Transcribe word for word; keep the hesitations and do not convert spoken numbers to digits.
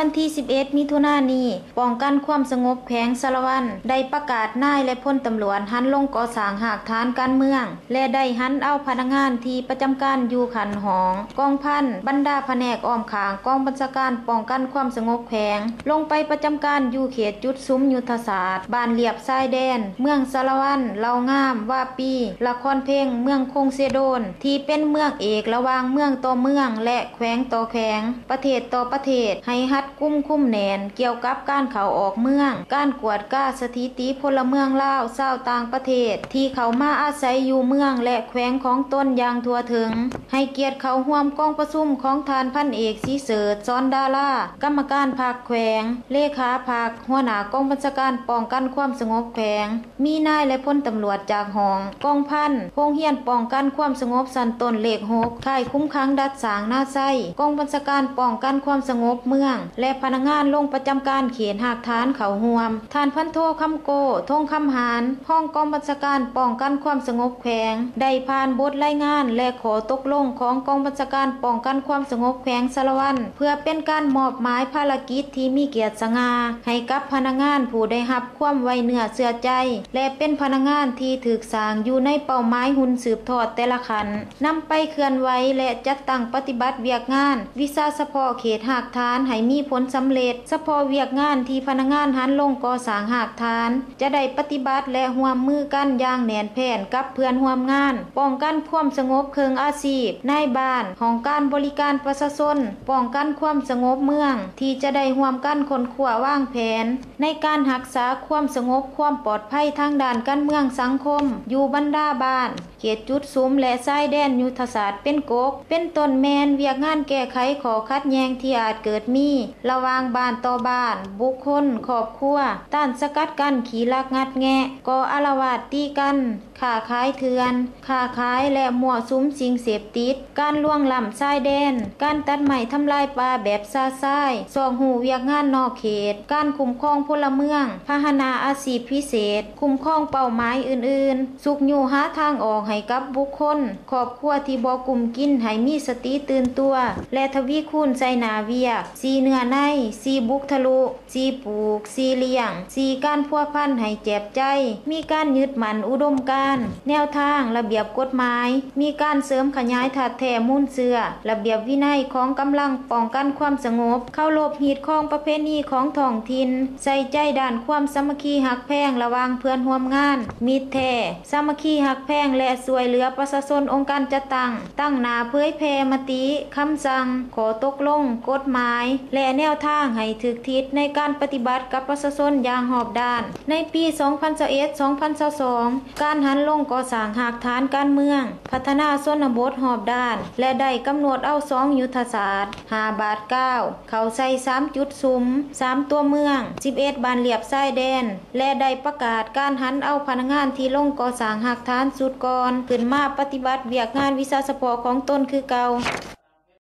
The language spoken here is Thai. วันที่สิบเอ็ดมิถุนายนนี้ป้องกันความสงบแขวงสารวันได้ประกาศนายและพลตำรวจหันลงก่อสร้างหากฐานการเมืองและได้หันเอาพนักงานที่ประจำการอยู่ขันหองกองพันบรรดาแผนกอ้อมขางกองบัญชาการป้องกันความสงบแขวงลงไปประจำการอยู่เขตจุดซุ้มยุทธศาสตร์บ้านเหลียบชายแดนเมืองสารวันเหล่างามว่าปีละครเพลงเมืองคงเสโดนที่เป็นเมืองเอกระหว่างเมืองต่อเมืองและแขวงต่อแขวงประเทศต่อประเทศให้ฮัดกุ้มคุ้มแนนเกี่ยวกับการเข้าออกเมืองการกวดกาสถิติพลเมืองลาวชาวต่างประเทศที่เขามาอาศัยอยู่เมืองและแขวงของตนอย่างทั่วถึงให้เกียรติเขาร่วมกองประชุมของท่านพันเอกศรีเสริฐสอนดารากรรมการภาคแขวงเลขาภาคหัวหน้ากองบัญชาการป้องกันความสงบแขวงมีนายและพลตำรวจจากหองกองพันโรงเรียนป้องกันความสงบสันตนเลขหกค่ายคุ้มค้างดัดสางหน้าไส้กองบัญชาการป้องกันความสงบเมืองและพนักงานลงประจำการเขตหากฐานเขาห่วมท่านพันโทคำโกทงคำหานห้องกองบัญชาการป้องกันความสงบแขวงได้ผ่านบทรายงานและขอตกลงของกองบัญชาการป้องกันความสงบแขวงสารวันเพื่อเป็นการมอบหมายภารกิจที่มีเกียรติสง่าให้กับพนักงานผู้ได้รับความไว้เนื้อเชื่อใจและเป็นพนักงานที่ถูกสร้างอยู่ในเป้าหมายหุ่นสืบทอดแต่ละขันนำไปเคลื่อนไหวและจัดตั้งปฏิบัติเวียกงานวิชาเฉพาะเขตหากฐานให้มีผลสำเร็จเฉพาะเวียกงานที่พนักงานหันลงก่อสร้างหากฐานจะได้ปฏิบัติและร่วมมือกันอย่างแน่นแฟ้นกับเพื่อนร่วมงานป้องกันความสงบเคืองอาชีพนายบ้านของการบริการประชาชนป้องกันความสงบเมืองที่จะได้ร่วมกันค้นคว้าวางแผนในการรักษาความสงบความปลอดภัยทางด้านการเมืองสังคมอยู่บรรดาบ้านเขตจุดซุ้มและชายแดนยุทธศาสตร์เป็นกกเป็นต้นแมนเวียกงานแก้ไขข้อขัดแย้งที่อาจเกิดมีระหว่างบ้านต่อบ้านบุคคลครอบครัวต้านสกัดกั้นขี่ลักงัดแงะก่ออาละวาดตีกันค้าขายเถื่อนค้าขายและมั่วสุมสิ่งเสพติดการล่วงล้ำชายแดนการตัดไม้ทำลายป่าแบบซาซ้ายซองหูเวียกงานนอกเขตการคุ้มครองพลเมืองพาหนะอาชีพพิเศษคุ้มครองเป้าหมายอื่นๆสุกอยู่หาทางออกให้กับบุคคลครอบครัวที่บ่กุมกินให้มีสติตื่นตัวและทวีคูณใส่หนาเวียกสีเนื้อในสีบุกทะลุสีปลูกสีเลี้ยงสีการพัวพันให้เจ็บใจมีการยึดมั่นอุดมการณ์แนวทางระเบียบกฎหมายมีการเสริมขยายถัดแถมมูลเสือระเบียบวินัยของกำลังป้องกันความสงบเข้าลบหีดคองประเพณีของท้องถิ่นใส่ใจด้านความสามัคคีหักแพงระหว่างเพื่อนร่วมงานมิตรแท้สามัคคีหักแพงและสวยเหลือประชาชนองค์การจัดตั้งตั้งหน้าเผยแพร่มติคำสั่งขอตกลงกฎหมายและแนวทางให้ถึกทิศในการปฏิบัติกับประชาชนอย่างหอบด้านในปี สองพันสิบเอ็ดถึงสองพันสิบสอง การหันลงก่อสร้างหากฐานการเมืองพัฒนาชนบทหอบด้านและได้กำหนดเอาสองยุทธศาสตร์ห้าบาทเก้าเขาใส่สามจุดซุ้มสามตัวเมืองสิบเอ็ดบ้านเหลียบชายแดนและได้ประกาศการหันเอาพนักงานที่ลงก่อสร้างหากฐานสุดก่อนขึ้นมาปฏิบัติเวียกงานวิชาเฉพาะของตนคือเก่า